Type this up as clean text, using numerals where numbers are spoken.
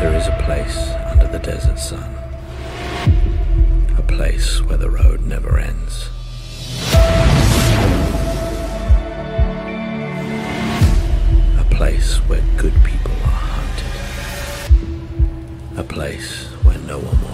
There is a place under the desert sun, a place where the road never ends. A place where good people are hunted. A place where no one wants.